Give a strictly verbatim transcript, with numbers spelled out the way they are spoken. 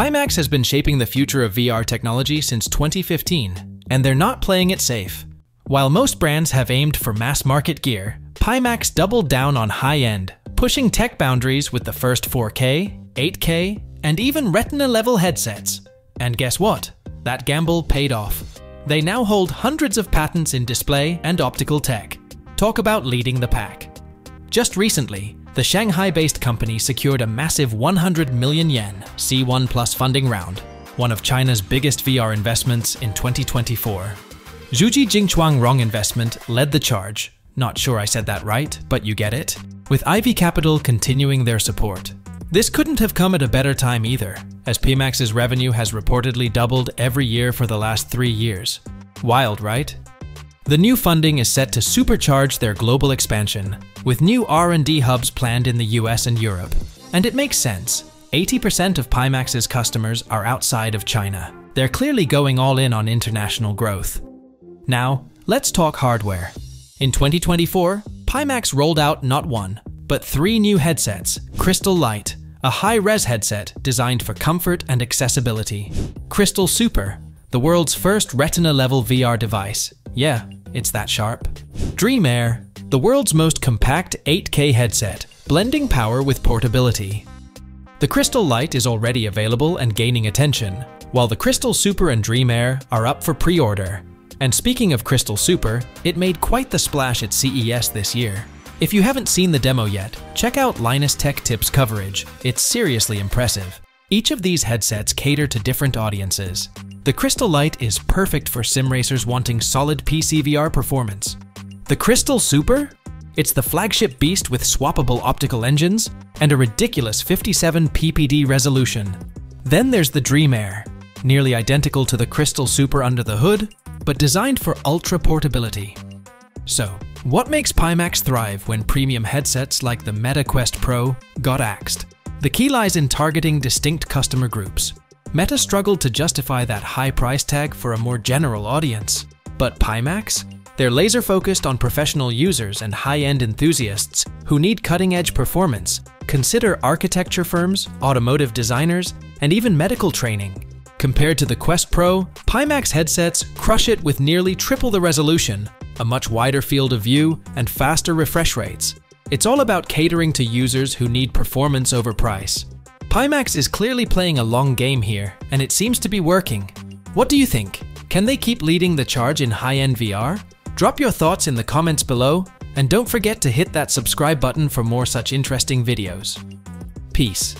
Pimax has been shaping the future of V R technology since twenty fifteen, and they're not playing it safe. While most brands have aimed for mass-market gear, Pimax doubled down on high-end, pushing tech boundaries with the first four K, eight K, and even Retina-level headsets. And guess what? That gamble paid off. They now hold hundreds of patents in display and optical tech. Talk about leading the pack. Just recently, the Shanghai-based company secured a massive one hundred million yen C one plus funding round, one of China's biggest V R investments in twenty twenty-four. Zhuji Jingchuang Rong investment led the charge. Not sure I said that right, but you get it. With Ivy Capital continuing their support. This couldn't have come at a better time either, as Pimax's revenue has reportedly doubled every year for the last three years. Wild, right? The new funding is set to supercharge their global expansion, with new R and D hubs planned in the U S and Europe. And it makes sense. eighty percent of Pimax's customers are outside of China. They're clearly going all in on international growth. Now, let's talk hardware. In twenty twenty-four, Pimax rolled out not one, but three new headsets: Crystal Light, a high-res headset designed for comfort and accessibility; Crystal Super, the world's first retina-level V R device. Yeah, it's that sharp. Dream Air, the world's most compact eight K headset, blending power with portability. The Crystal Light is already available and gaining attention, while the Crystal Super and Dream Air are up for pre-order. And speaking of Crystal Super, it made quite the splash at C E S this year. If you haven't seen the demo yet, check out Linus Tech Tips coverage. It's seriously impressive. Each of these headsets cater to different audiences. The Crystal Light is perfect for sim racers wanting solid P C V R performance. The Crystal Super? It's the flagship beast with swappable optical engines and a ridiculous fifty-seven P P D resolution. Then there's the Dream Air, nearly identical to the Crystal Super under the hood, but designed for ultra portability. So, what makes Pimax thrive when premium headsets like the Meta Quest Pro got axed? The key lies in targeting distinct customer groups. Meta struggled to justify that high price tag for a more general audience. But Pimax? They're laser-focused on professional users and high-end enthusiasts who need cutting-edge performance. Consider architecture firms, automotive designers, and even medical training. Compared to the Quest Pro, Pimax headsets crush it with nearly triple the resolution, a much wider field of view, and faster refresh rates. It's all about catering to users who need performance over price. Pimax is clearly playing a long game here, and it seems to be working. What do you think? Can they keep leading the charge in high-end V R? Drop your thoughts in the comments below, and don't forget to hit that subscribe button for more such interesting videos. Peace.